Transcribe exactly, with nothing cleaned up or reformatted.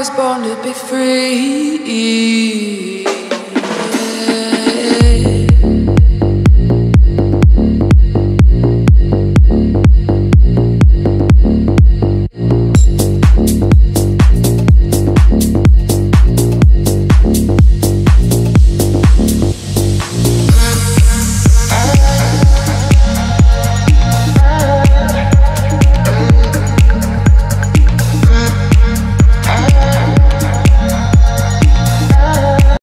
was born to be free.